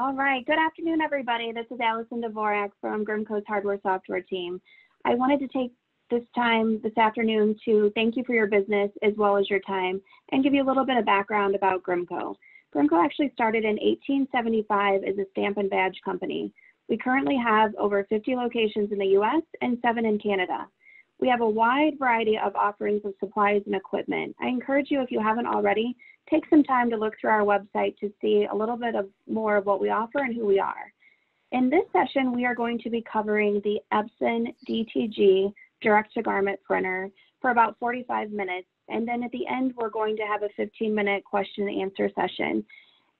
All right, good afternoon, everybody. This is Allison Dvorak from Grimco's hardware software team. I wanted to take this time this afternoon to thank you for your business as well as your time and give you a little bit of background about Grimco. Grimco actually started in 1875 as a stamp and badge company. We currently have over 50 locations in the US and 7 in Canada. We have a wide variety of offerings of supplies and equipment. I encourage you, if you haven't already, take some time to look through our website to see a little bit of more of what we offer and who we are. In this session, we are going to be covering the Epson DTG direct-to-garment printer for about 45 minutes. And then at the end, we're going to have a 15-minute question and answer session.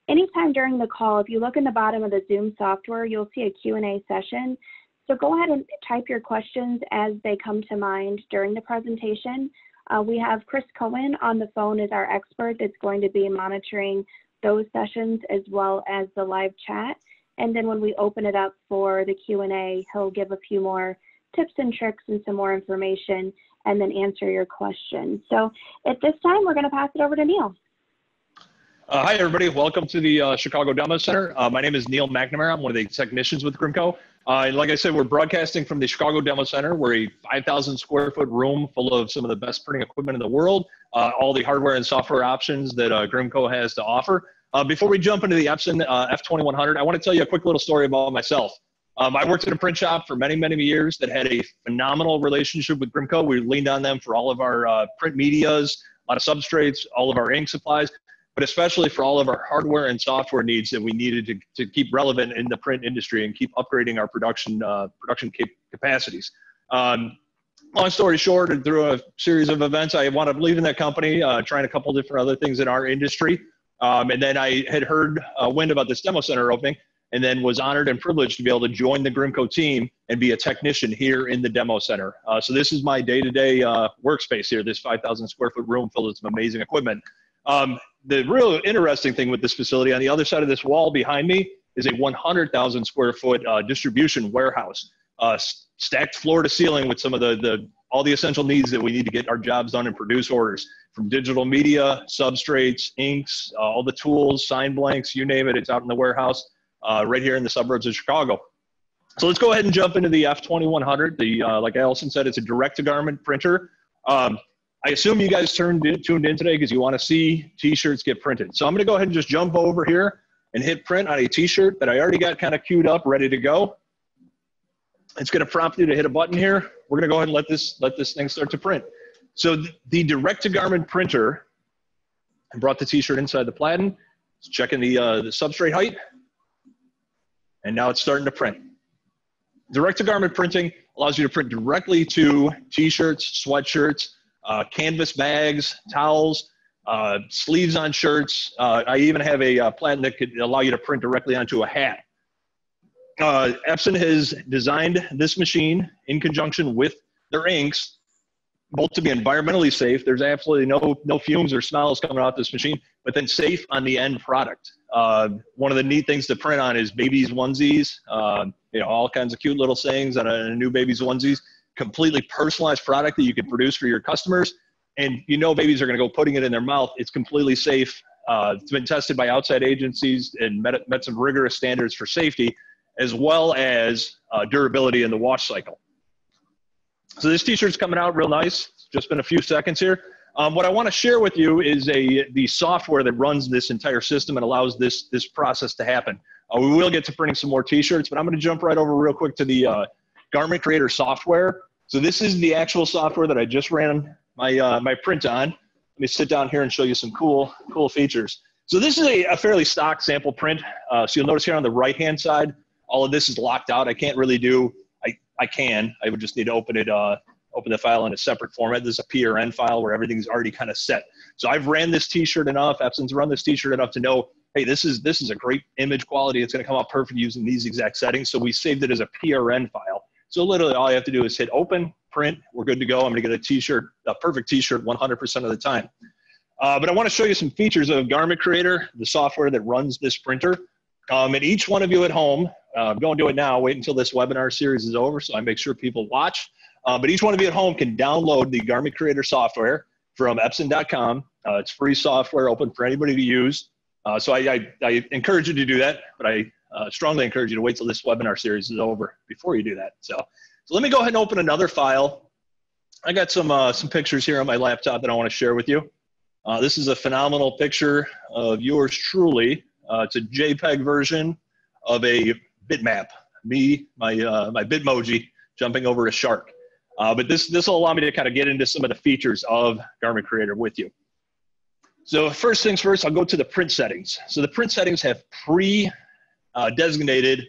Anytime during the call, if you look in the bottom of the Zoom software, you'll see a Q&A session. So go ahead and type your questions as they come to mind during the presentation. We have Chris Cohen on the phone as our expert that's going to be monitoring those sessions as well as the live chat. And then when we open it up for the Q&A, he'll give a few more tips and tricks and some more information and then answer your questions. So at this time, we're going to pass it over to Neil. Hi, everybody. Welcome to the Chicago Demo Center. My name is Neil McNamara. I'm one of the technicians with Grimco. And like I said, we're broadcasting from the Chicago Demo Center. We're a 5,000 square foot room full of some of the best printing equipment in the world, all the hardware and software options that Grimco has to offer. Before we jump into the Epson F2100, I want to tell you a quick little story about myself. I worked at a print shop for many, many years that had a phenomenal relationship with Grimco. We leaned on them for all of our print medias, a lot of substrates, all of our ink supplies, but especially for all of our hardware and software needs that we needed to keep relevant in the print industry and keep upgrading our production, capacities. Long story short, and through a series of events, I wound up leaving that company, trying a couple different other things in our industry. And then I had heard wind about this demo center opening, and then was honored and privileged to be able to join the Grimco team and be a technician here in the demo center. So this is my day-to-day workspace here, this 5,000 square foot room filled with some amazing equipment. The real interesting thing with this facility, on the other side of this wall behind me is a 100,000 square foot distribution warehouse, stacked floor to ceiling with some of all the essential needs that we need to get our jobs done and produce orders, from digital media, substrates, inks, all the tools, sign blanks, you name it, it's out in the warehouse. Right here in the suburbs of Chicago. So let's go ahead and jump into the F2100. Like Allison said, it's a direct-to-garment printer. I assume you guys tuned in today because you want to see T-shirts get printed. So I'm going to go ahead and just jump over here and hit print on a T-shirt that I already got kind of queued up, ready to go. It's going to prompt you to hit a button here. We're going to go ahead and let this thing start to print. So the direct-to-garment printer, I brought the T-shirt inside the platen. It's checking the substrate height. And now it's starting to print. Direct-to-garment printing allows you to print directly to T-shirts, sweatshirts, canvas bags, towels, sleeves on shirts. I even have a platen that could allow you to print directly onto a hat. Epson has designed this machine in conjunction with their inks, both to be environmentally safe. There's absolutely no fumes or smells coming out this machine, but then safe on the end product. One of the neat things to print on is babies' onesies, you know, all kinds of cute little sayings on a new babies' onesies, completely personalized product that you can produce for your customers. And you know babies are going to go putting it in their mouth. It's completely safe. It's been tested by outside agencies and met some rigorous standards for safety, as well as durability in the wash cycle. So this T-shirt's coming out real nice. It's just been a few seconds here. What I want to share with you is the software that runs this entire system and allows this process to happen. We will get to printing some more T-shirts, but I'm going to jump right over real quick to the Garment Creator software. So this is the actual software that I just ran my, my print on. Let me sit down here and show you some cool features. So this is a fairly stock sample print. So you'll notice here on the right-hand side, all of this is locked out. I can't really do I would just need to open the file in a separate format. This is a PRN file where everything's already kind of set. So I've ran this T-shirt enough, Epson's run this T-shirt enough to know, hey, this is a great image quality. It's going to come out perfect using these exact settings. So we saved it as a PRN file. So literally all you have to do is hit open, print, we're good to go. I'm going to get a T-shirt, a perfect T-shirt 100% of the time. But I want to show you some features of Garment Creator, the software that runs this printer. And each one of you at home, go and do it now. Wait until this webinar series is over so I make sure people watch. But each one of you at home can download the Garment Creator software from Epson.com. It's free software, open for anybody to use. So I encourage you to do that, but I strongly encourage you to wait till this webinar series is over before you do that. So let me go ahead and open another file. I got some pictures here on my laptop that I want to share with you. This is a phenomenal picture of yours truly. It's a JPEG version of a bitmap. My Bitmoji jumping over a shark. But this will allow me to kind of get into some of the features of Garment Creator with you. So first things first, I'll go to the print settings. So the print settings have pre-designated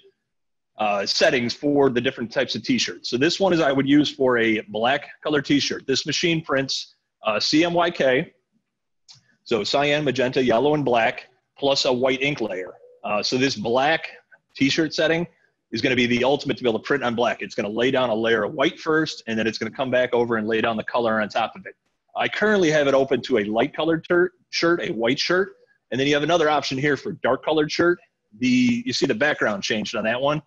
settings for the different types of t-shirts. So this one is I would use for a black color t-shirt. This machine prints CMYK, so cyan, magenta, yellow, and black, plus a white ink layer. So this black t-shirt setting is going to be the ultimate to be able to print on black. It's going to lay down a layer of white first, and then it's going to come back over and lay down the color on top of it. I currently have it open to a light colored shirt, a white shirt, and then you have another option here for dark colored shirt. You see the background changed on that one.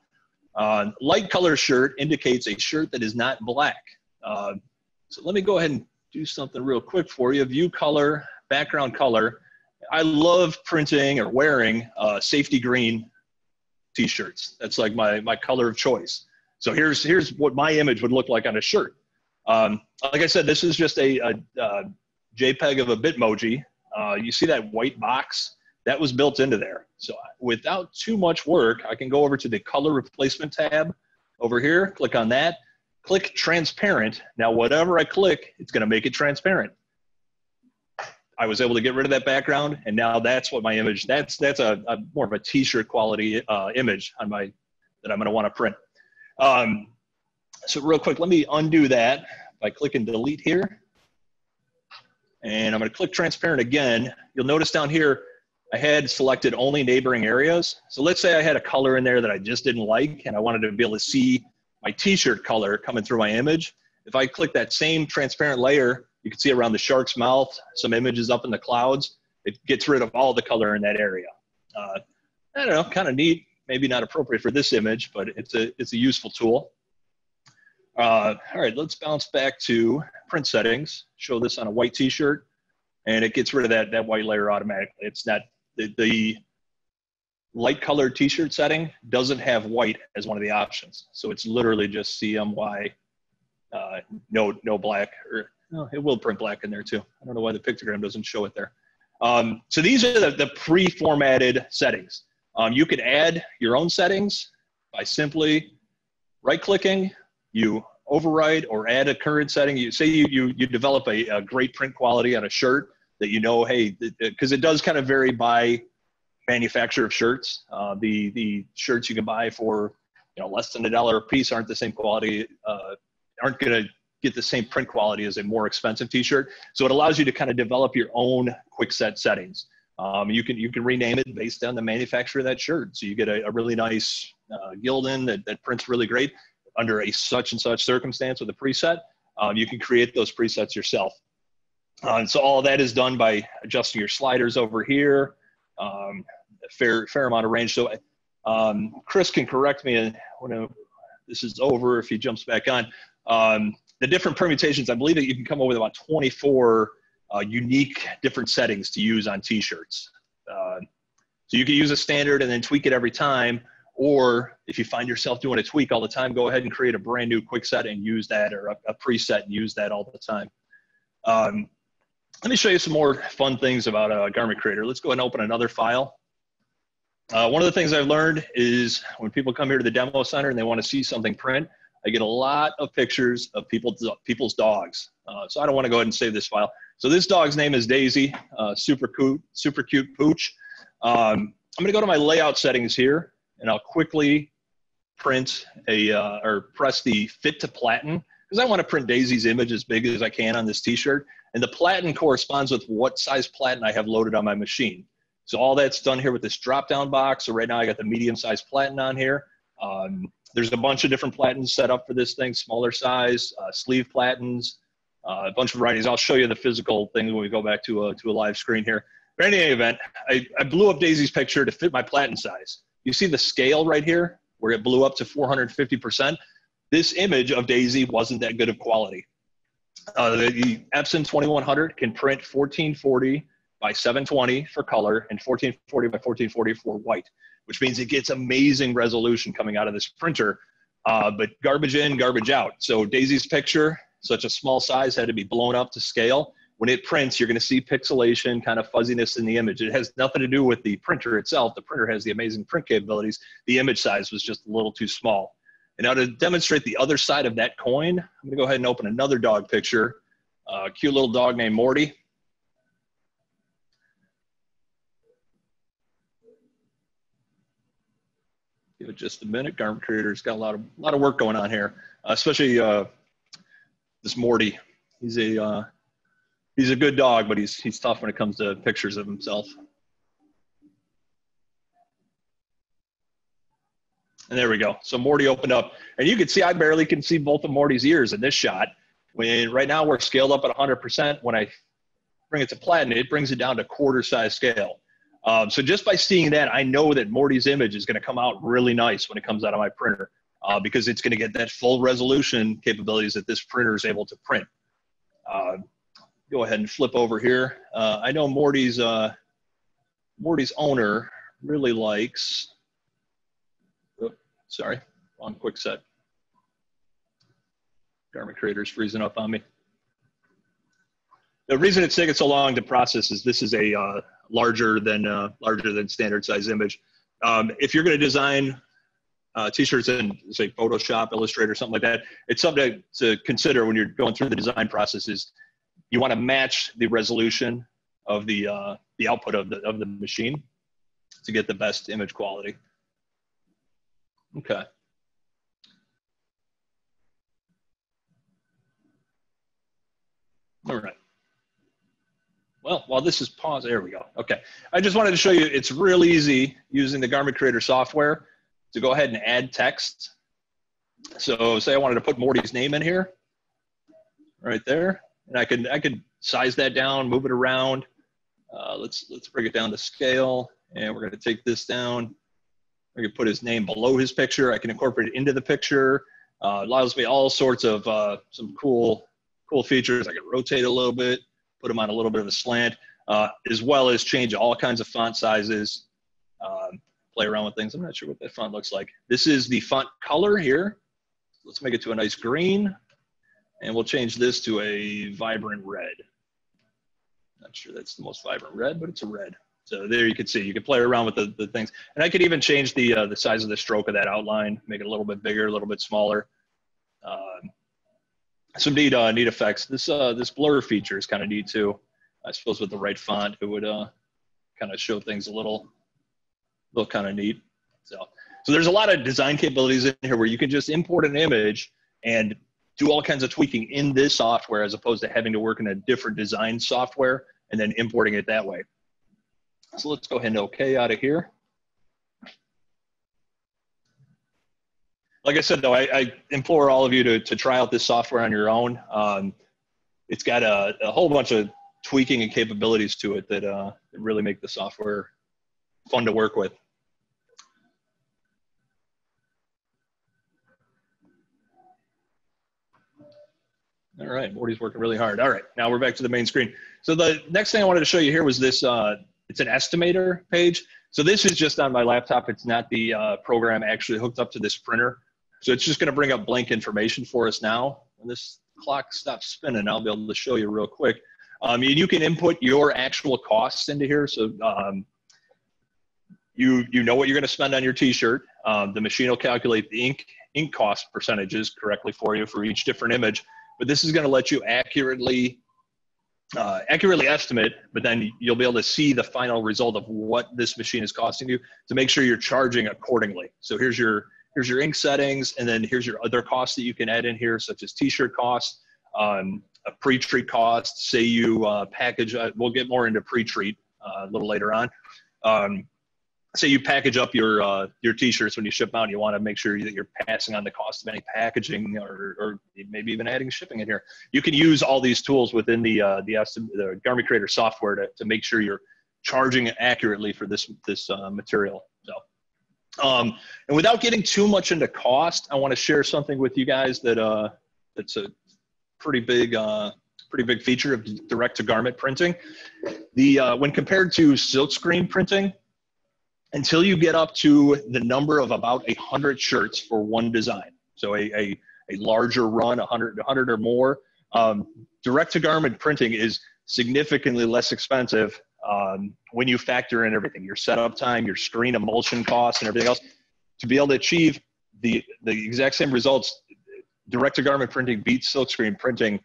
Light color shirt indicates a shirt that is not black. So let me go ahead and do something real quick for you. View color, background color. I love printing or wearing safety green t-shirts. That's like my color of choice. So here's what my image would look like on a shirt. Like I said, this is just a JPEG of a Bitmoji. You see that white box? That was built into there. So without too much work, I can go over to the color replacement tab over here, click on that, click transparent. Now, whatever I click, it's gonna make it transparent. I was able to get rid of that background, and now that's what my image, that's a more of a t-shirt quality image on that I'm gonna wanna print. So real quick, let me undo that by clicking delete here. And I'm gonna click transparent again. You'll notice down here, I had selected only neighboring areas. So let's say I had a color in there that I just didn't like, and I wanted to be able to see my t-shirt color coming through my image. If I click that same transparent layer, you can see around the shark's mouth, some images up in the clouds. It gets rid of all the color in that area. I don't know, kind of neat, maybe not appropriate for this image, but it's a useful tool. All right, let's bounce back to print settings, show this on a white t-shirt, and it gets rid of that white layer automatically. It's not the light colored t-shirt setting doesn't have white as one of the options. So it's literally just CMY, no black, or no, it will print black in there too. I don't know why the pictogram doesn't show it there. So these are the pre-formatted settings. You can add your own settings by simply right-clicking. You override or add a current setting. You say you develop a great print quality on a shirt that you know, hey, because it does kind of vary by manufacturer of shirts. The shirts you can buy for less than $1 a piece aren't the same quality, aren't going to get the same print quality as a more expensive t-shirt. So it allows you to kind of develop your own quick set settings. You can rename it based on the manufacturer of that shirt. So you get a really nice Gildan that prints really great under a such and such circumstance with a preset. You can create those presets yourself. And so all of that is done by adjusting your sliders over here, a fair amount of range. So Chris can correct me when this is over if he jumps back on. The different permutations, I believe that you can come up with about 24 unique different settings to use on t-shirts. So you can use a standard and then tweak it every time, or if you find yourself doing a tweak all the time, go ahead and create a brand new quick set and use that, or a preset and use that all the time. Let me show you some more fun things about Garment Creator. Let's go ahead and open another file. One of the things I've learned is when people come here to the demo center and they want to see something print, I get a lot of pictures of people's dogs. So I don't want to go ahead and save this file. So this dog's name is Daisy, super cute pooch. I'm going to go to my layout settings here, and I'll quickly print or press the fit to platen, because I want to print Daisy's image as big as I can on this t-shirt. And the platen corresponds with what size platen I have loaded on my machine. So all that's done here with this drop-down box. So right now I got the medium-sized platen on here. There's a bunch of different platens set up for this thing, smaller size, sleeve platens, a bunch of varieties. I'll show you the physical thing when we go back to a live screen here. But in any event, I blew up Daisy's picture to fit my platen size. You see the scale right here where it blew up to 450%. This image of Daisy wasn't that good of quality. The Epson 2100 can print 1440 by 720 for color and 1440 by 1440 for white, which means it gets amazing resolution coming out of this printer, but garbage in, garbage out. So Daisy's picture, such a small size, had to be blown up to scale. When it prints, you're going to see pixelation, kind of fuzziness in the image. It has nothing to do with the printer itself. The printer has the amazing print capabilities. The image size was just a little too small. And now to demonstrate the other side of that coin, I'm going to go ahead and open another dog picture. A cute little dog named Morty. Give it just a minute. Garment Creator's got a lot of work going on here, especially this Morty. He's a good dog, but he's tough when it comes to pictures of himself. And there we go. So Morty opened up, and you can see I barely can see both of Morty's ears in this shot. When right now we're scaled up at 100%. When I bring it to Platinum, it brings it down to quarter size scale. So just by seeing that, I know that Morty's image is going to come out really nice when it comes out of my printer, because it's going to get that full resolution capabilities that this printer is able to print. Go ahead and flip over here. I know Morty's owner really likes, oops, sorry, wrong quick set. Garment Creator's freezing up on me. The reason it's taking so long to process is this is a larger than standard size image. If you're going to design t-shirts in, say, Photoshop, Illustrator, something like that, it's something to consider when you're going through the design process is you want to match the resolution of the output of the machine to get the best image quality. Okay. All right. Well, while this is paused, there we go. Okay. I just wanted to show you it's real easy using the Garment Creator software to go ahead and add text. So say I wanted to put Morty's name in here, right there. And I could size that down, move it around. Let's bring it down to scale. And we're going to take this down. I can put his name below his picture. I can incorporate it into the picture. Allows me all sorts of some cool features. I can rotate a little bit, put them on a little bit of a slant, as well as change all kinds of font sizes, play around with things. I'm not sure what that font looks like. This is the font color here. Let's make it to a nice green, and we'll change this to a vibrant red. Not sure that's the most vibrant red, but it's a red. So there you can see, you can play around with the things. And I could even change the size of the stroke of that outline, make it a little bit bigger, a little bit smaller. Some neat effects. This blur feature is kind of neat too. I suppose with the right font, it would kind of show things a little kind of neat. So there's a lot of design capabilities in here where you can just import an image and do all kinds of tweaking in this software as opposed to having to work in a different design software and then importing it that way. So let's go ahead and okay out of here. Like I said, though, I implore all of you to try out this software on your own. It's got a whole bunch of tweaking and capabilities to it that really make the software fun to work with. All right, Morty's working really hard. All right, now we're back to the main screen. So the next thing I wanted to show you here was this, it's an estimator page. So this is just on my laptop. It's not the program actually hooked up to this printer. So it's just going to bring up blank information for us now. When this clock stops spinning, I'll be able to show you real quick. And you can input your actual costs into here. So you know what you're going to spend on your t-shirt. The machine will calculate the ink cost percentages correctly for you for each different image. But this is going to let you accurately estimate, but then you'll be able to see the final result of what this machine is costing you to make sure you're charging accordingly. So here's your ink settings, and then here's your other costs that you can add in here, such as t-shirt costs, a pre-treat cost, say you package, we'll get more into pre-treat a little later on. Say you package up your t-shirts when you ship out, and you want to make sure that you're passing on the cost of any packaging or maybe even adding shipping in here. You can use all these tools within the Garment Creator software to make sure you're charging accurately for this material. So, and without getting too much into cost, I want to share something with you guys that's a pretty big pretty big feature of direct-to-garment printing. The, when compared to silkscreen printing, until you get up to the number of about 100 shirts for one design, so a larger run, 100 or more, direct-to-garment printing is significantly less expensive when you factor in everything, your setup time, your screen emulsion costs, and everything else, to be able to achieve the exact same results. Direct-to-garment printing beats silkscreen printing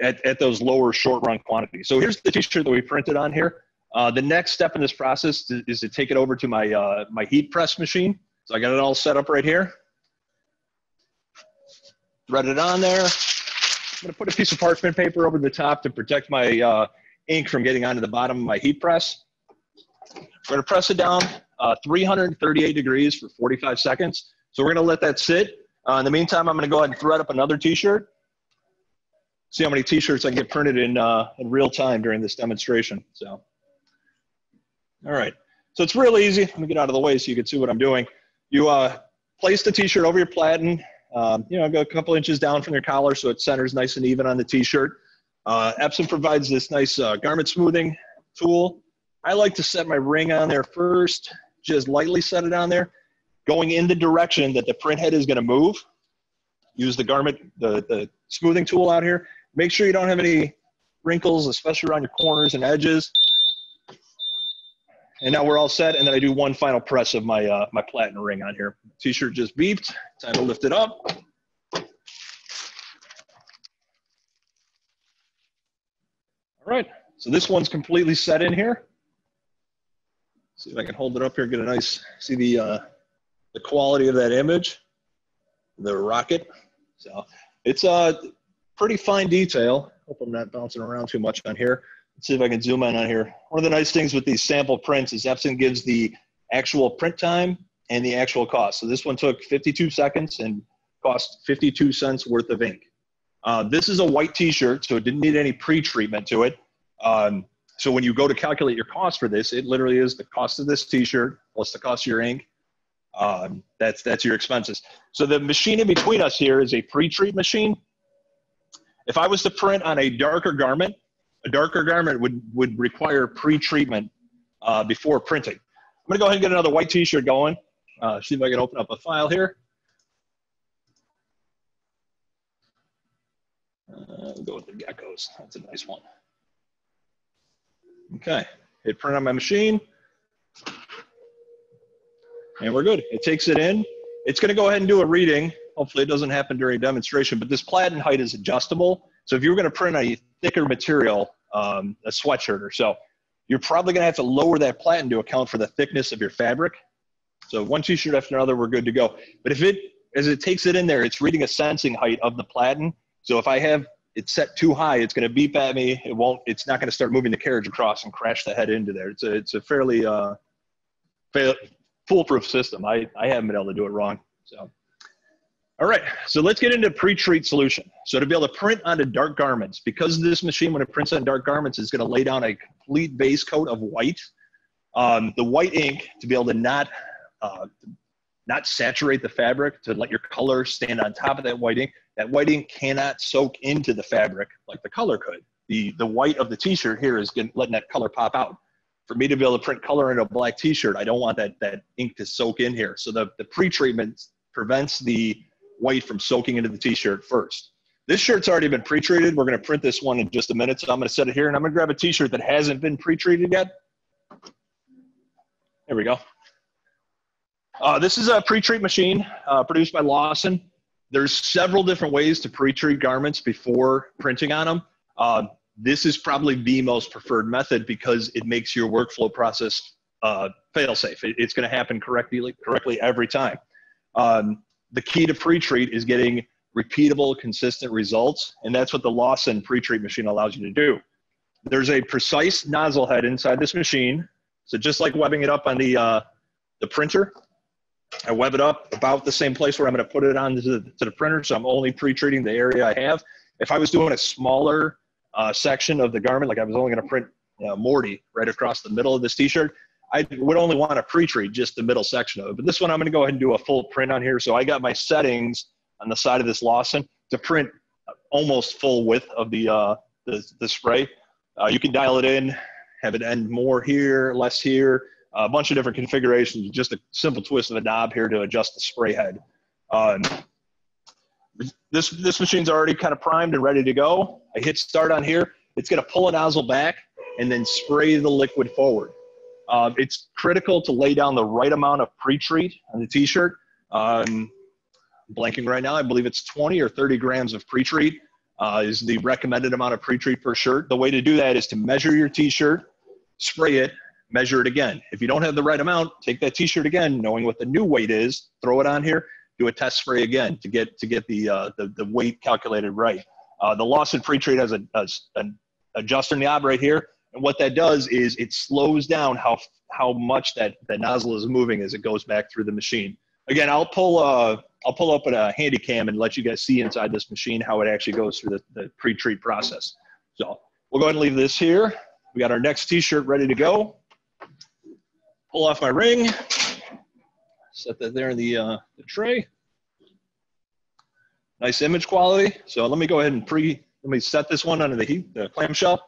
at those lower short-run quantities. So here's the t-shirt that we printed on here. The next step in this process is to take it over to my, my heat press machine. So I got it all set up right here. Thread it on there. I'm going to put a piece of parchment paper over the top to protect my ink from getting onto the bottom of my heat press. We're going to press it down 338 degrees for 45 seconds. So we're going to let that sit. In the meantime, I'm going to go ahead and thread up another t-shirt. See how many t-shirts I can get printed in real time during this demonstration. So, all right. So it's real easy. Let me get out of the way so you can see what I'm doing. You place the t-shirt over your platen. You know, go a couple inches down from your collar so it centers nice and even on the t-shirt. Epson provides this nice garment smoothing tool. I like to set my ring on there first. Just lightly set it on there, going in the direction that the print head is going to move. Use the garment, the smoothing tool out here. Make sure you don't have any wrinkles, especially around your corners and edges. And now we're all set. And then I do one final press of my, my platen ring on here. T-shirt just beeped. Time to lift it up. All right, so this one's completely set in here. See if I can hold it up here, get a nice, see the quality of that image, the rocket. So it's a pretty fine detail. Hope I'm not bouncing around too much on here. Let's see if I can zoom in on here. One of the nice things with these sample prints is Epson gives the actual print time and the actual cost. So this one took 52 seconds and cost 52 cents worth of ink. This is a white t-shirt, so it didn't need any pre-treatment to it. So when you go to calculate your cost for this, it literally is the cost of this t-shirt plus the cost of your ink. That's your expenses. So the machine in between us here is a pre-treat machine. If I was to print on a darker garment would require pre-treatment before printing. I'm gonna go ahead and get another white t-shirt going. See if I can open up a file here. We'll go with the geckos, that's a nice one. Okay, hit print on my machine. And we're good. It takes it in. It's going to go ahead and do a reading. Hopefully it doesn't happen during demonstration, but this platen height is adjustable. So if you were going to print a thicker material, a sweatshirt or so, you're probably going to have to lower that platen to account for the thickness of your fabric. So one t-shirt after another, we're good to go. But if it, as it takes it in there, it's reading a sensing height of the platen. So if I have it set too high, it's going to beep at me. It won't, it's not going to start moving the carriage across and crash the head into there. It's a fairly, foolproof system. I haven't been able to do it wrong. So, all right, so let's get into pre-treat solution. So to be able to print onto dark garments, because this machine, when it prints on dark garments, is going to lay down a complete base coat of white. The white ink, to be able to not saturate the fabric, to let your color stand on top of that white ink cannot soak into the fabric like the color could. The white of the t-shirt here is letting that color pop out. For me to be able to print color in a black t-shirt, I don't want that ink to soak in here. So the pre-treatment prevents the white from soaking into the t-shirt first. This shirt's already been pre-treated. We're gonna print this one in just a minute. So I'm gonna set it here and I'm gonna grab a t-shirt that hasn't been pre-treated yet. There we go. This is a pre-treat machine produced by Lawson. There's several different ways to pre-treat garments before printing on them. This is probably the most preferred method because it makes your workflow process fail-safe. It's going to happen correctly every time. The key to pre-treat is getting repeatable, consistent results, and that's what the Lawson pre-treat machine allows you to do. There's a precise nozzle head inside this machine. So just like webbing it up on the printer, I web it up about the same place where I'm going to put it on to the printer, so I'm only pre-treating the area I have. If I was doing a smaller section of the garment, like I was only going to print Morty right across the middle of this t-shirt, I would only want to pre-treat just the middle section of it. But this one, I'm going to go ahead and do a full print on here. So I got my settings on the side of this Lawson to print almost full width of the spray. You can dial it in, have it end more here, less here, a bunch of different configurations, just a simple twist of a knob here to adjust the spray head. This machine's already kind of primed and ready to go. I hit start on here. It's gonna pull a nozzle back and then spray the liquid forward. It's critical to lay down the right amount of pre-treat on the t-shirt. Blanking right now, I believe it's 20 or 30 grams of pre-treat is the recommended amount of pre-treat per shirt. The way to do that is to measure your t-shirt, spray it, measure it again. If you don't have the right amount, take that t-shirt again, knowing what the new weight is, throw it on here, do a test spray again to get the weight calculated right. The Lawson pre-treat has an adjuster knob right here, and what that does is it slows down how much that nozzle is moving as it goes back through the machine. Again, I'll pull up a handy cam and let you guys see inside this machine how it actually goes through the pre-treat process. So we'll go ahead and leave this here. We got our next t-shirt ready to go. Pull off my ring, set that there in the tray. Nice image quality. So let me go ahead and let me set this one under the heat, the clamshell.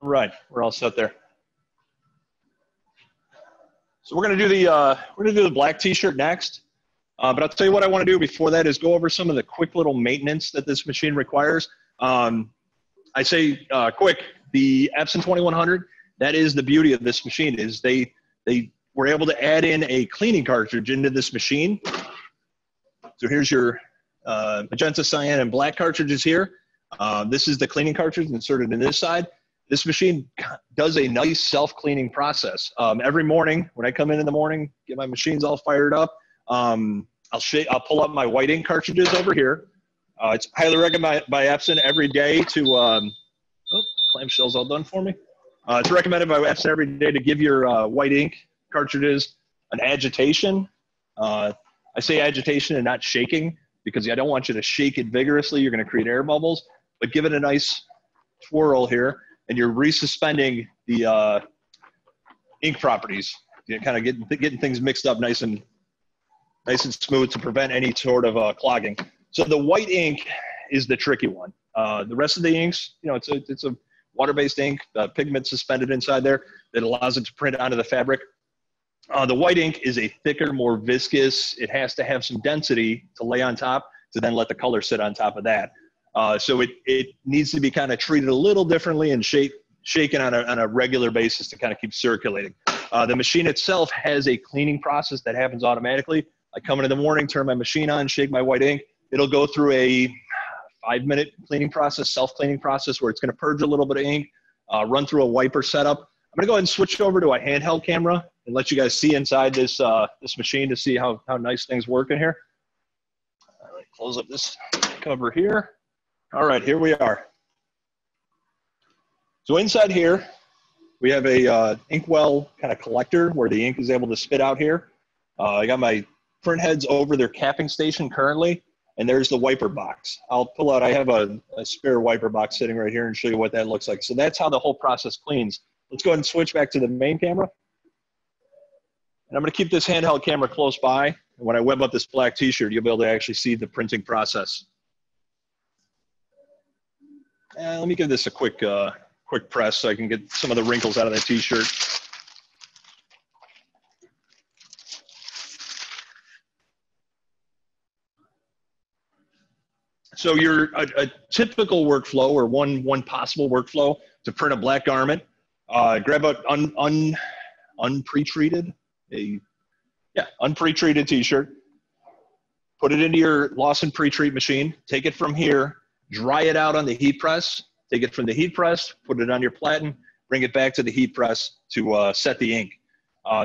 All right, we're all set there. So we're gonna do the black t-shirt next. But I'll tell you what I want to do before that is go over some of the quick little maintenance that this machine requires. I say quick, the Epson 2100, that is the beauty of this machine, is they were able to add in a cleaning cartridge into this machine. So here's your magenta, cyan, and black cartridges here. This is the cleaning cartridge inserted in this side. This machine does a nice self-cleaning process. Every morning, when I come in the morning, get my machines all fired up, I'll pull up my white ink cartridges over here. It's highly recommended by Epson every day to, oh, clamshell's all done for me. It's recommended by Epson every day to give your white ink cartridges an agitation. I say agitation and not shaking because I don't want you to shake it vigorously. You're going to create air bubbles, but give it a nice twirl here and you're resuspending the ink properties. You're kind of getting things mixed up nice and smooth to prevent any sort of clogging. So the white ink is the tricky one. The rest of the inks, you know, it's a water-based ink, pigment suspended inside there that allows it to print onto the fabric. The white ink is a thicker, more viscous. It has to have some density to lay on top to then let the color sit on top of that. So it needs to be kind of treated a little differently and shaken on a regular basis to kind of keep circulating. The machine itself has a cleaning process that happens automatically. I come in the morning, turn my machine on, shake my white ink. It'll go through a 5-minute cleaning process, self-cleaning process, where it's going to purge a little bit of ink, run through a wiper setup. I'm going to go ahead and switch over to a handheld camera and let you guys see inside this machine to see how nice things work in here. All right, close up this cover here. All right, here we are. So inside here, we have a inkwell kind of collector where the ink is able to spit out here. I got my print heads over their capping station currently, and there's the wiper box. I'll pull out, I have a spare wiper box sitting right here and show you what that looks like. So that's how the whole process cleans. Let's go ahead and switch back to the main camera. And I'm gonna keep this handheld camera close by. And when I web up this black t-shirt, you'll be able to actually see the printing process. And let me give this a quick press so I can get some of the wrinkles out of that t-shirt. So your a typical workflow, or one possible workflow to print a black garment, grab an unpretreated t-shirt, put it into your Lawson pre-treat machine, take it from here, dry it out on the heat press, take it from the heat press, put it on your platen, bring it back to the heat press to set the ink.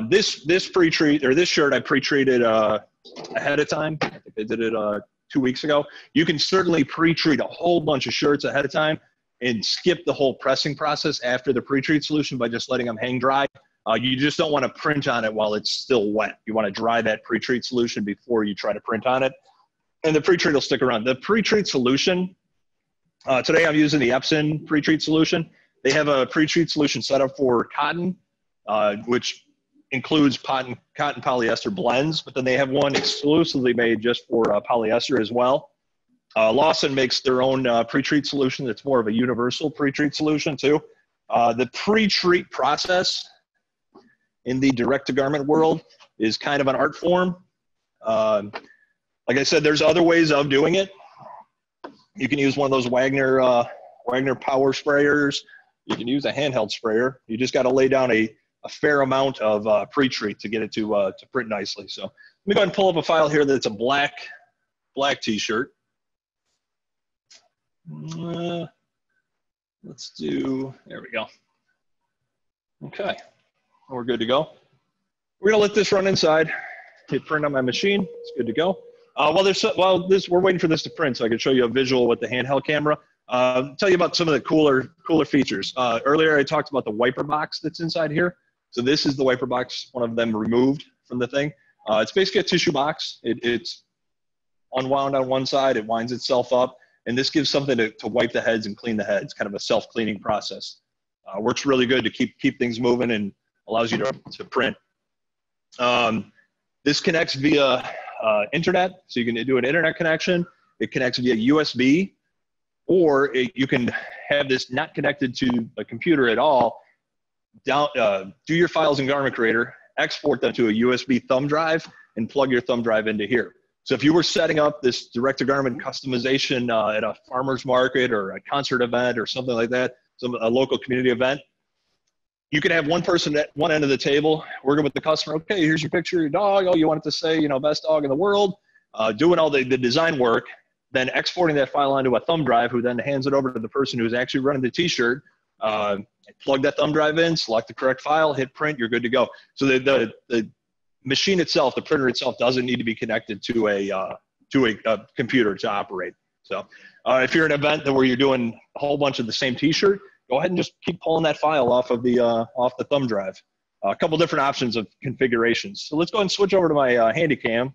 This pre-treat, or this shirt I pre-treated ahead of time. I think I did it 2 weeks ago. You can certainly pre-treat a whole bunch of shirts ahead of time and skip the whole pressing process after the pre-treat solution by just letting them hang dry. You just don't want to print on it while it's still wet. You want to dry that pre-treat solution before you try to print on it. And the pre-treat will stick around. The pre-treat solution Today I'm using the Epson pre-treat solution. They have a pre-treat solution set up for cotton, which includes cotton polyester blends, but then they have one exclusively made just for polyester as well. Lawson makes their own pre-treat solution that's more of a universal pre-treat solution too. The pre-treat process in the direct-to-garment world is kind of an art form. Like I said, there's other ways of doing it. You can use one of those Wagner power sprayers. You can use a handheld sprayer. You just got to lay down a fair amount of pre-treat to get it to print nicely. So let me go ahead and pull up a file here that's a black t-shirt. Let's do, there we go. Okay, we're good to go. We're gonna let this run inside. Hit print on my machine, it's good to go. We're waiting for this to print so I can show you a visual with the handheld camera. Tell you about some of the cooler features. Earlier I talked about the wiper box that's inside here. So this is the wiper box, one of them removed from the thing. It's basically a tissue box. It's unwound on one side, it winds itself up, and this gives something to wipe the heads and clean the heads, kind of a self-cleaning process. Works really good to keep things moving and allows you to print. This connects via internet, so you can do an internet connection. It connects via USB, or you can have this not connected to a computer at all. Do your files in Garment Creator, export them to a USB thumb drive, and plug your thumb drive into here. So if you were setting up this direct-to-garment customization at a farmer's market or a concert event or something like that, a local community event, you can have one person at one end of the table working with the customer. Okay, here's your picture of your dog. Oh, you want it to say, you know, best dog in the world, doing all the design work, then exporting that file onto a thumb drive, who then hands it over to the person who's actually running the t-shirt. Plug that thumb drive in, select the correct file, hit print, you're good to go. So the machine itself, the printer itself, doesn't need to be connected to a computer to operate. So if you're at an event where you're doing a whole bunch of the same t-shirt, go ahead and just keep pulling that file off the thumb drive. A couple different options of configurations. So let's go ahead and switch over to my Handycam.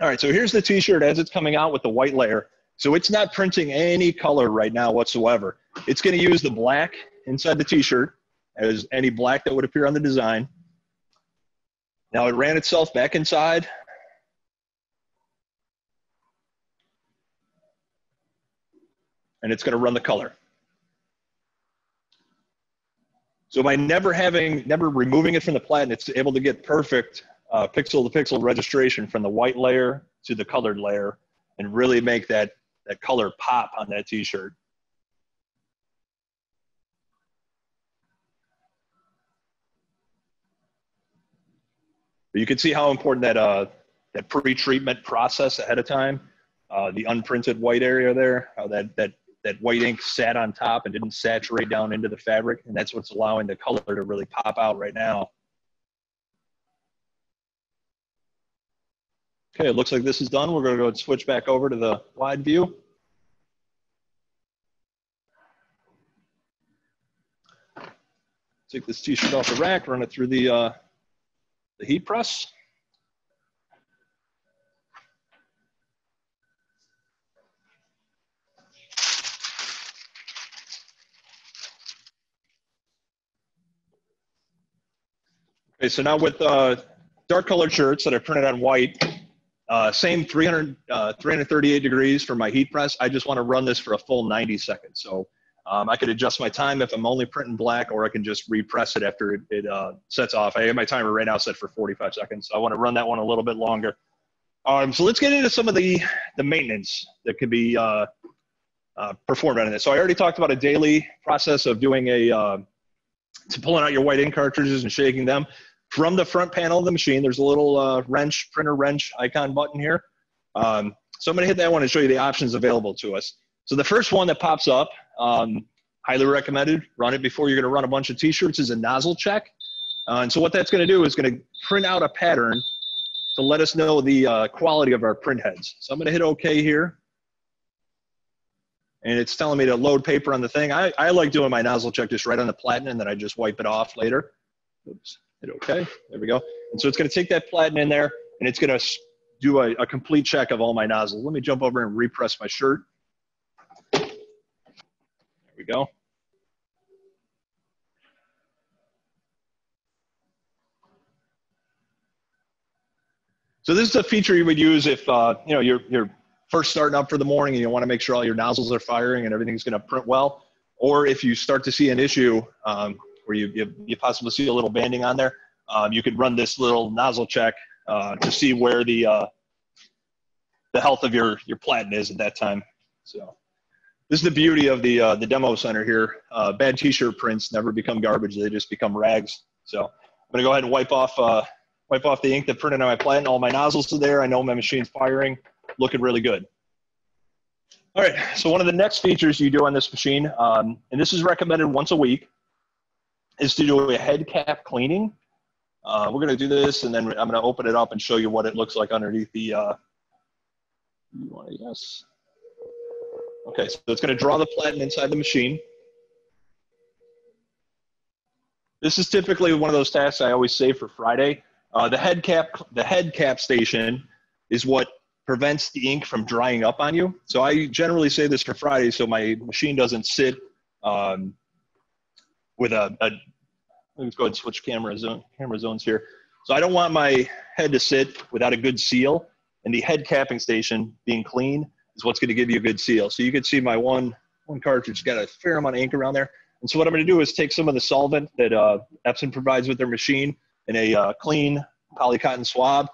All right, so here's the t-shirt as it's coming out with the white layer. So it's not printing any color right now whatsoever. It's gonna use the black inside the t-shirt as any black that would appear on the design. Now it ran itself back inside. And it's gonna run the color. So by never removing it from the platen, it's able to get perfect pixel to pixel registration from the white layer to the colored layer and really make that color pop on that t-shirt. You can see how important that pre-treatment process ahead of time, the unprinted white area there, how that white ink sat on top and didn't saturate down into the fabric, and that's what's allowing the color to really pop out right now. Okay, it looks like this is done. We're gonna go and switch back over to the wide view. Take this t-shirt off the rack, run it through the heat press. Okay, so now with dark colored shirts that I printed on white, same 338 degrees for my heat press. I just want to run this for a full 90 seconds. So I could adjust my time if I'm only printing black, or I can just repress it after it sets off. I have my timer right now set for 45 seconds. So I want to run that one a little bit longer. So let's get into some of the maintenance that could be performed on this. So I already talked about a daily process of doing pulling out your white ink cartridges and shaking them. From the front panel of the machine, there's a little printer wrench icon button here. So I'm gonna hit that one and show you the options available to us. So the first one that pops up, highly recommended, run it before you're gonna run a bunch of t-shirts, is a nozzle check. And so what that's gonna do is gonna print out a pattern to let us know the quality of our print heads. So I'm gonna hit okay here. And it's telling me to load paper on the thing. I like doing my nozzle check just right on the platen, and then I just wipe it off later. Oops. Okay, there we go. And so it's going to take that platen in there, and it's going to do a complete check of all my nozzles. Let me jump over and repress my shirt. There we go. So this is a feature you would use if you know, you're first starting up for the morning and you want to make sure all your nozzles are firing and everything's going to print well, or if you start to see an issue where you possibly see a little banding on there, you could run this little nozzle check to see where the health of your platen is at that time. So this is the beauty of the demo center here. Bad t-shirt prints never become garbage; they just become rags. So I'm going to go ahead and wipe off the ink that printed on my platen. All my nozzles are there. I know my machine's firing, looking really good. All right, so one of the next features you do on this machine, and this is recommended once a week, is to do a head cap cleaning. We're gonna do this and then I'm gonna open it up and show you what it looks like underneath the, you wanna, yes. Okay, so it's gonna draw the platen inside the machine. This is typically one of those tasks I always save for Friday. The head cap station is what prevents the ink from drying up on you. So I generally save this for Friday so my machine doesn't sit with a let's go ahead and switch camera zones here. So I don't want my head to sit without a good seal, and the head capping station being clean is what's gonna give you a good seal. So you can see my one cartridge got a fair amount of ink around there. And so what I'm gonna do is take some of the solvent that Epson provides with their machine in a clean polycotton swab,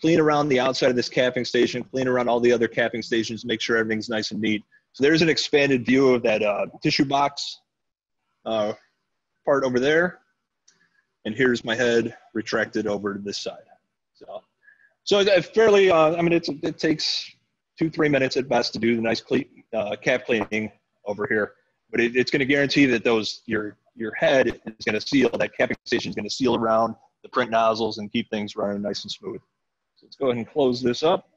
clean around the outside of this capping station, clean around all the other capping stations, make sure everything's nice and neat. So there's an expanded view of that tissue box part over there. And here's my head retracted over to this side. So fairly, I mean, it takes 2-3 minutes at best to do the nice clean, cap cleaning over here. But it's gonna guarantee that those, your head is gonna seal, that capping station is gonna seal around the print nozzles and keep things running nice and smooth. So let's go ahead and close this up.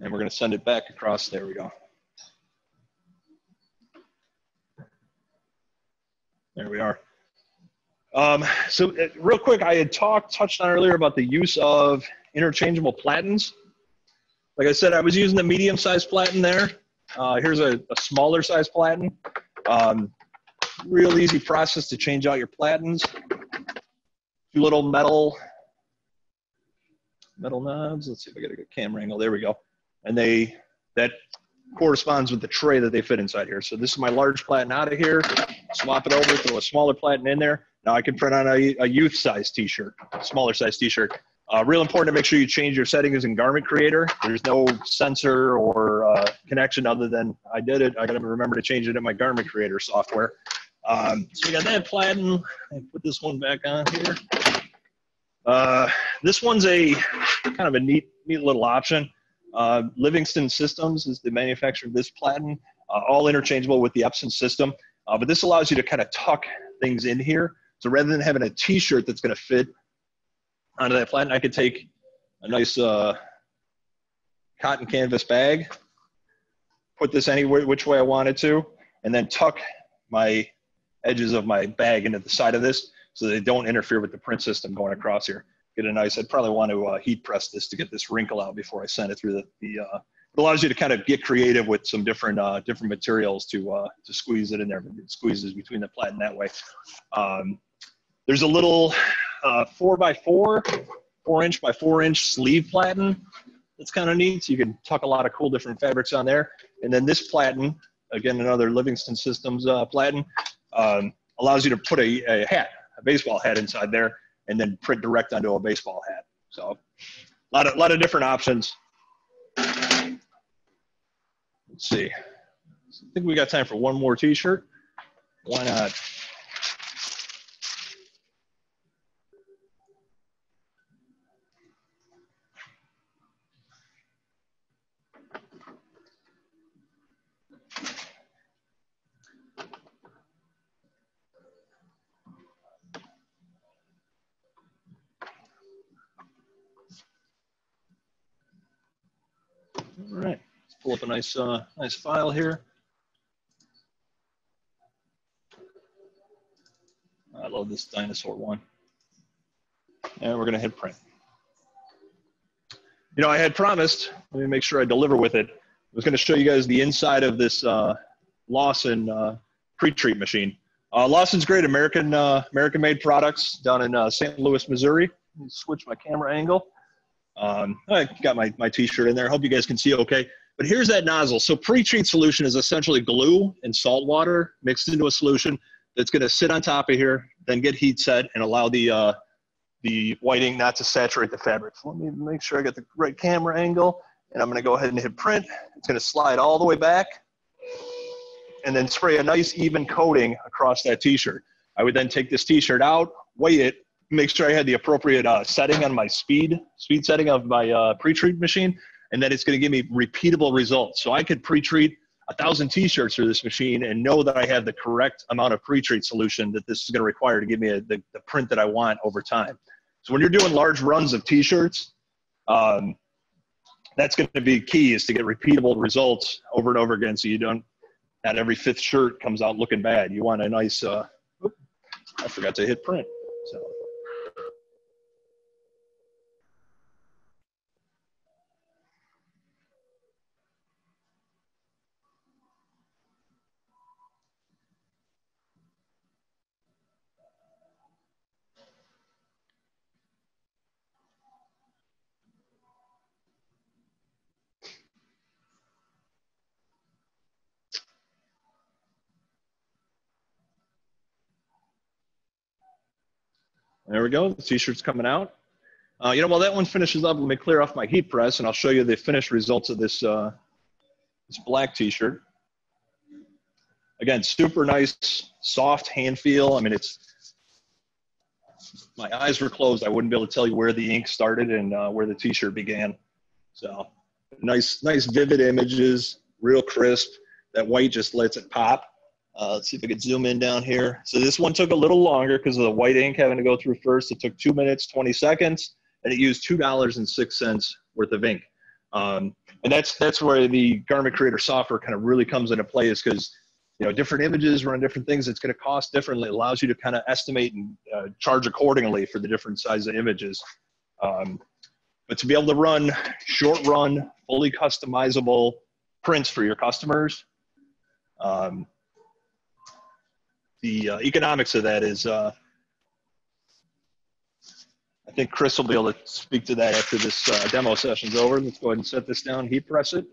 And we're gonna send it back across, there we go. There we are. So real quick, I had touched on earlier about the use of interchangeable platens. Like I said, I was using the medium-sized platen there. Here's a smaller size platen. Real easy process to change out your platens. Two little metal knobs. Let's see if I get a good camera angle. There we go. And that corresponds with the tray that they fit inside here. So this is my large platen out of here. Swap it over, throw a smaller platen in there. Now I can print on a youth size t-shirt, smaller size t-shirt. Real important to make sure you change your settings in Garment Creator. There's no sensor or connection other than I did it. I gotta remember to change it in my Garment Creator software. So we got that platen. I put this one back on here. This one's a kind of a neat little option. Livingston Systems is the manufacturer of this platen, all interchangeable with the Epson system. But this allows you to kind of tuck things in here. So rather than having a t-shirt that's going to fit onto that platen, I could take a nice cotton canvas bag, put this any which way I wanted to, and then tuck my edges of my bag into the side of this so they don't interfere with the print system going across here. Get a nice, I'd probably want to heat press this to get this wrinkle out before I send it through the it allows you to kind of get creative with some different materials to squeeze it in there. It squeezes between the platen that way. There's a little 4x4, 4-inch by 4-inch sleeve platen. That's kind of neat. So you can tuck a lot of cool different fabrics on there. And then this platen, again, another Livingston Systems platen, allows you to put a hat, a baseball hat inside there, and then print direct onto a baseball hat. So a lot of different options. Let's see, I think we got time for one more t-shirt. Why not? All right. Pull up a nice file here. I love this dinosaur one. And we're gonna hit print. You know, I had promised, let me make sure I deliver with it. was going to show you guys the inside of this Lawson pre-treat machine. Lawson's great, American-made products down in St. Louis, Missouri. Let me switch my camera angle. I got my t-shirt in there. I hope you guys can see okay. But here's that nozzle. So pre-treat solution is essentially glue and salt water mixed into a solution that's going to sit on top of here, then get heat set and allow the whiting not to saturate the fabric. So let me make sure I got the right camera angle, and I'm going to go ahead and hit print. It's going to slide all the way back and then spray a nice even coating across that t-shirt. I would then take this t-shirt out, weigh it, make sure I had the appropriate setting on my speed setting of my pre-treat machine, and then it's going to give me repeatable results. So I could pre-treat 1,000 t-shirts through this machine and know that I have the correct amount of pre-treat solution that this is going to require to give me the print that I want over time. So when you're doing large runs of t-shirts, that's going to be key, is to get repeatable results over and over again, so you don't, not every fifth shirt comes out looking bad. You want a nice, I forgot to hit print. So. There we go, the t-shirt's coming out. You know, while that one finishes up, let me clear off my heat press and I'll show you the finished results of this, this black t-shirt. Again, super nice, soft hand feel. I mean, it's, my eyes were closed. I wouldn't be able to tell you where the ink started and where the t-shirt began. So nice vivid images, real crisp. That white just lets it pop. Let's see if I could zoom in down here. So this one took a little longer because of the white ink having to go through first. It took 2 minutes, 20 seconds, and it used $2.06 worth of ink. And that's where the Garment Creator software kind of really comes into play, is because, you know, different images run different things. It's going to cost differently. It allows you to kind of estimate and charge accordingly for the different size of images. But to be able to run short run, fully customizable prints for your customers, the economics of that is, I think Chris will be able to speak to that after this demo session's over. Let's go ahead and set this down, heat press it,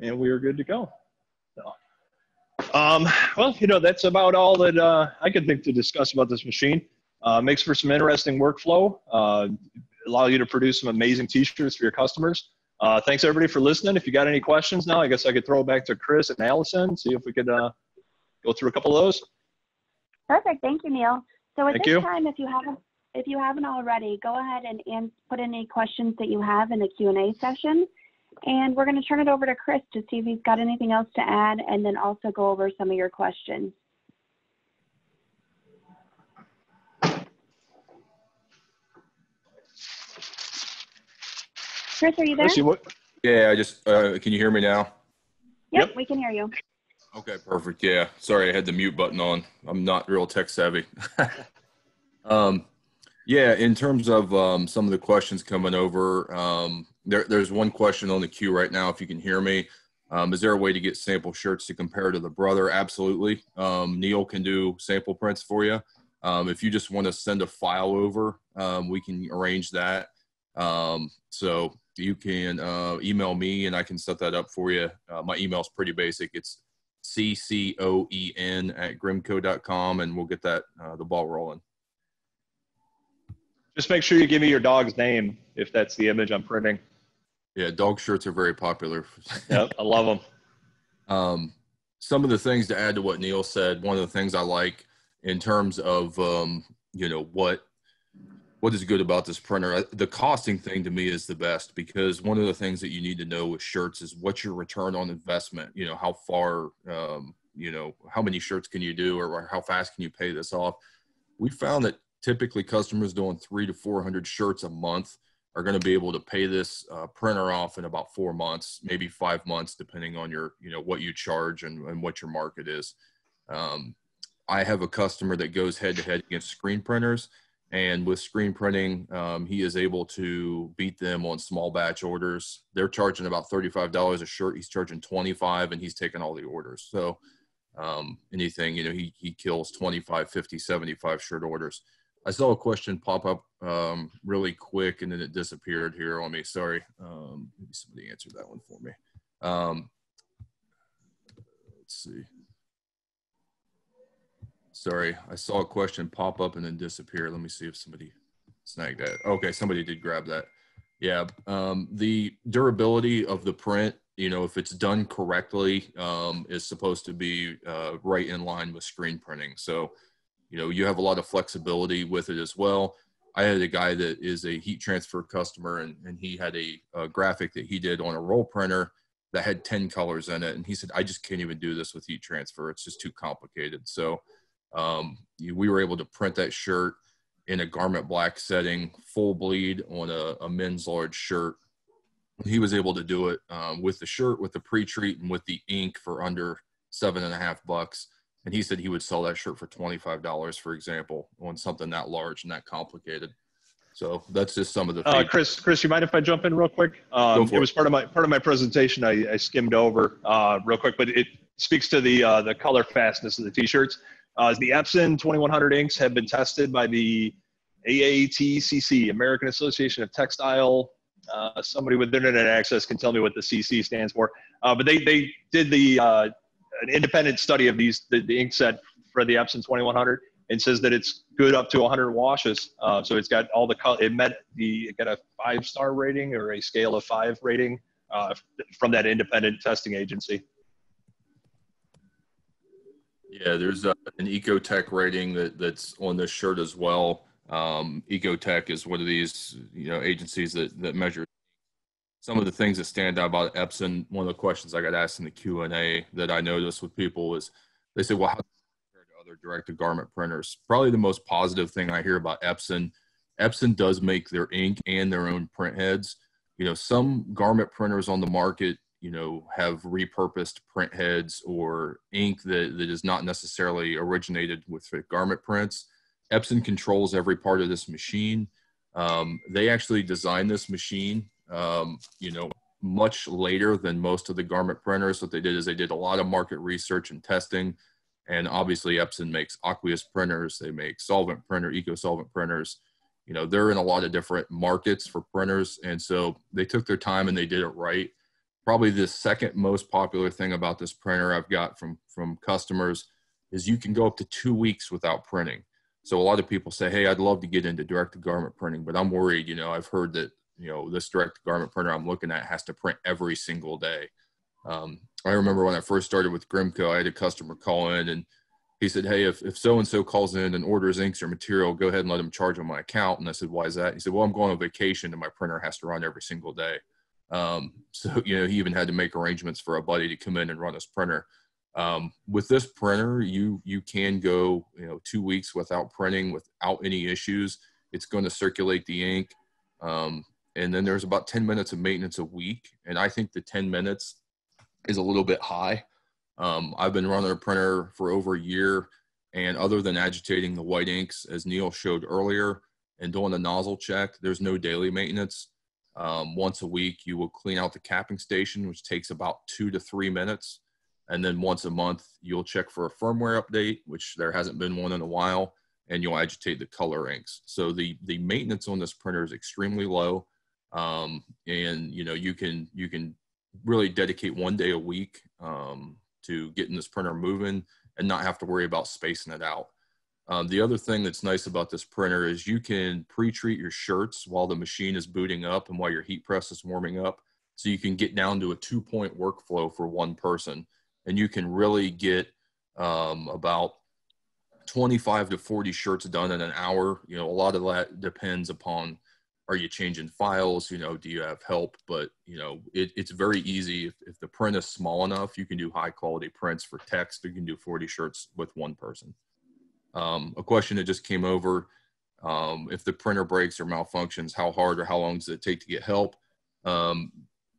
and we are good to go. So, well, you know, that's about all that I could think to discuss about this machine. Makes for some interesting workflow, allow you to produce some amazing t-shirts for your customers. Thanks everybody for listening. If you got any questions now, I guess I could throw it back to Chris and Allison, see if we could go through a couple of those. Perfect. Thank you, Neil. So at this time, if you haven't already, go ahead and put in any questions that you have in the Q&A session. And we're going to turn it over to Chris to see if he's got anything else to add, and then also go over some of your questions. Chris, are you there? Yeah, I just, can you hear me now? Yep, we can hear you. Okay, perfect. Yeah, sorry, I had the mute button on. I'm not real tech savvy. Yeah, in terms of some of the questions coming over, there's one question on the queue right now, if you can hear me. Is there a way to get sample shirts to compare to the brother? Absolutely. Neil can do sample prints for you. If you just want to send a file over, we can arrange that. So you can email me and I can set that up for you. My email is pretty basic. It's ccoen@grimco.com, and we'll get that the ball rolling. Just make sure you give me your dog's name if that's the image I'm printing. Yeah, dog shirts are very popular. Yep, I love them. Some of the things to add to what Neil said, one of the things I like in terms of, you know, what is good about this printer? The costing thing to me is the best, because one of the things that you need to know with shirts is what's your return on investment. You know, how far, you know, how many shirts can you do, or how fast can you pay this off? We found that typically customers doing 300 to 400 shirts a month are going to be able to pay this printer off in about 4 months, maybe 5 months, depending on your, you know, what you charge and what your market is. I have a customer that goes head to head against screen printers. And with screen printing, he is able to beat them on small batch orders. They're charging about $35 a shirt. He's charging $25, and he's taking all the orders. So anything, you know, he kills 25, 50, 75 shirt orders. I saw a question pop up really quick, and then it disappeared here on me. Sorry. Maybe somebody answered that one for me. Let's see. Sorry, I saw a question pop up and then disappear. Let me see if somebody snagged that. Okay, somebody did grab that. Yeah, the durability of the print, you know, if it's done correctly, is supposed to be right in line with screen printing. So, you know, you have a lot of flexibility with it as well. I had a guy that is a heat transfer customer, and he had a graphic that he did on a roll printer that had 10 colors in it. And he said, I just can't even do this with heat transfer. It's just too complicated. So, we were able to print that shirt in a garment black setting, full bleed on a men's large shirt. He was able to do it with the shirt, with the pre-treat, and with the ink for under $7.50. And he said he would sell that shirt for $25, for example, on something that large and that complicated. So that's just some of the things. Chris, you mind if I jump in real quick? It was part of my presentation. I skimmed over real quick, but it speaks to the color fastness of the t-shirts. The Epson 2100 inks have been tested by the AATCC, American Association of Textile. Somebody with internet access can tell me what the CC stands for. But they did an independent study of the ink set for the Epson 2100, and says that it's good up to 100 washes. So it's got all the color. It got a 5-star rating, or a scale of 5 rating from that independent testing agency. Yeah, there's an EcoTech rating that's on this shirt as well. EcoTech is one of these, you know, agencies that measure some of the things that stand out about Epson. One of the questions I got asked in the Q&A that I noticed with people was, they said, well, how does it compare to other direct-to-garment printers? Probably the most positive thing I hear about Epson, Epson does make their ink and their own print heads. You know, some garment printers on the market, you know, have repurposed print heads or ink that is not necessarily originated with garment prints. Epson controls every part of this machine. They actually designed this machine, you know, much later than most of the garment printers. What they did is they did a lot of market research and testing. And obviously Epson makes aqueous printers. They make solvent printer, eco-solvent printers. You know, they're in a lot of different markets for printers. And so they took their time and they did it right. Probably the second most popular thing about this printer I've got from customers is you can go up to 2 weeks without printing. So a lot of people say, hey, I'd love to get into direct-to-garment printing, but I'm worried, you know, I've heard that, you know, this direct-to-garment printer I'm looking at has to print every single day. I remember when I first started with Grimco, I had a customer call in and he said, hey, if so-and-so calls in and orders inks or material, go ahead and let them charge on my account. And I said, why is that? He said, well, I'm going on vacation and my printer has to run every single day. So, you know, he even had to make arrangements for a buddy to come in and run his printer. With this printer, you can go, you know, 2 weeks without printing, without any issues. It's going to circulate the ink. And then there's about 10 minutes of maintenance a week. And I think the 10 minutes is a little bit high. I've been running a printer for over a year, and other than agitating the white inks, as Neil showed earlier, and doing the nozzle check, there's no daily maintenance. Once a week, you will clean out the capping station, which takes about 2 to 3 minutes. And then once a month, you'll check for a firmware update, which there hasn't been one in a while, and you'll agitate the color inks. So the maintenance on this printer is extremely low. And you know, you can really dedicate 1 day a week to getting this printer moving and not have to worry about spacing it out. The other thing that's nice about this printer is you can pre-treat your shirts while the machine is booting up and while your heat press is warming up. So you can get down to a 2-point workflow for one person. And you can really get about 25 to 40 shirts done in an hour. You know, a lot of that depends upon, are you changing files? You know, do you have help? But, you know, it's very easy. If the print is small enough, you can do high quality prints for text. You can do 40 shirts with one person. A question that just came over, if the printer breaks or malfunctions, how hard or how long does it take to get help?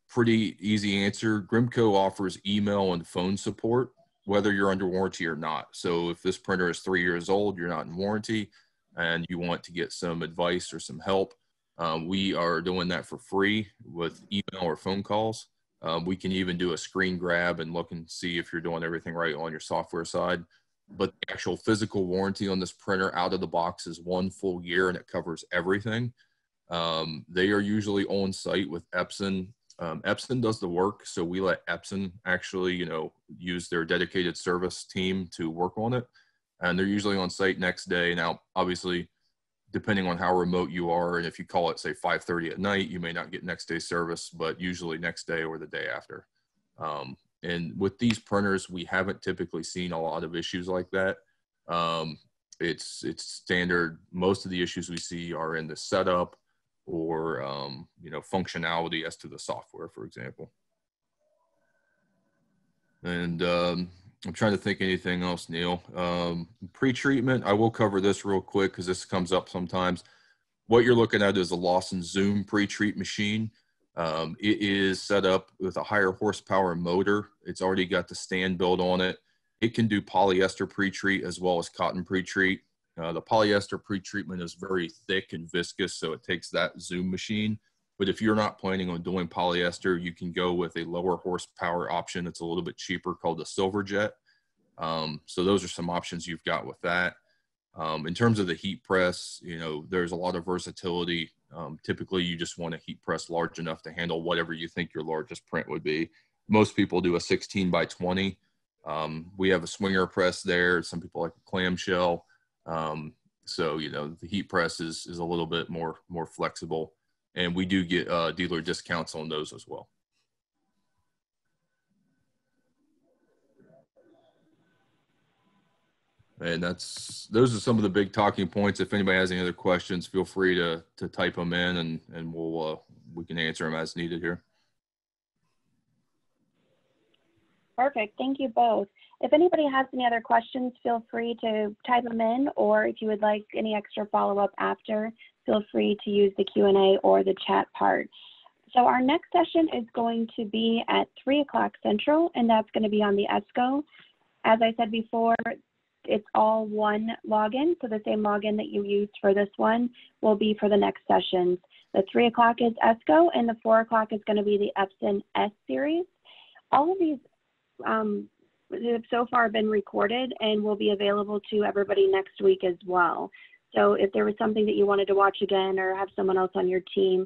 Pretty easy answer. Grimco offers email and phone support, whether you're under warranty or not. So if this printer is 3 years old, you're not in warranty, and you want to get some advice or some help, we are doing that for free with email or phone calls. We can even do a screen grab and look and see if you're doing everything right on your software side. But the actual physical warranty on this printer out of the box is 1 full year, and it covers everything. They are usually on site with Epson. Epson does the work, so we let Epson actually, use their dedicated service team to work on it. And they're usually on site next day. Now, obviously, depending on how remote you are, and if you call it, say, 5:30 at night, you may not get next day service, but usually next day or the day after. And with these printers, we haven't typically seen a lot of issues like that. It's standard. Most of the issues we see are in the setup or, functionality as to the software, for example. And I'm trying to think anything else, Neil. Pre-treatment, I will cover this real quick because this comes up sometimes. What you're looking at is a Lawson Zoom pre-treat machine. It is set up with a higher horsepower motor. It's already got the stand built on it. It can do polyester pre-treat as well as cotton pre-treat. The polyester pre-treatment is very thick and viscous, so it takes that Zoom machine. But if you're not planning on doing polyester, you can go with a lower horsepower option. It's a little bit cheaper, called the Silverjet. So those are some options you've got with that. In terms of the heat press, there's a lot of versatility. Typically, you just want a heat press large enough to handle whatever you think your largest print would be. Most people do a 16 by 20. We have a swinger press there. Some people like a clamshell. So, the heat press is a little bit more flexible. And we do get dealer discounts on those as well. And those are some of the big talking points. If anybody has any other questions, feel free to type them in, and we'll we can answer them as needed here. Perfect. Thank you both. If anybody has any other questions, feel free to type them in, or if you would like any extra follow-up after, feel free to use the Q&A or the chat part. So our next session is going to be at 3 o'clock Central, and that's going to be on the ESCO. As I said before, it's all one login, so the same login that you used for this one will be for the next session. The 3 o'clock is ESCO, and the 4 o'clock is going to be the Epson S series. All of these have so far been recorded and will be available to everybody next week as well. So if there was something that you wanted to watch again or have someone else on your team,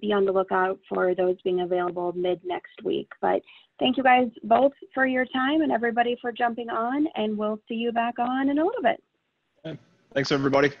be on the lookout for those being available mid next week. But thank you guys both for your time, and everybody for jumping on, and we'll see you back on in a little bit. Thanks, everybody.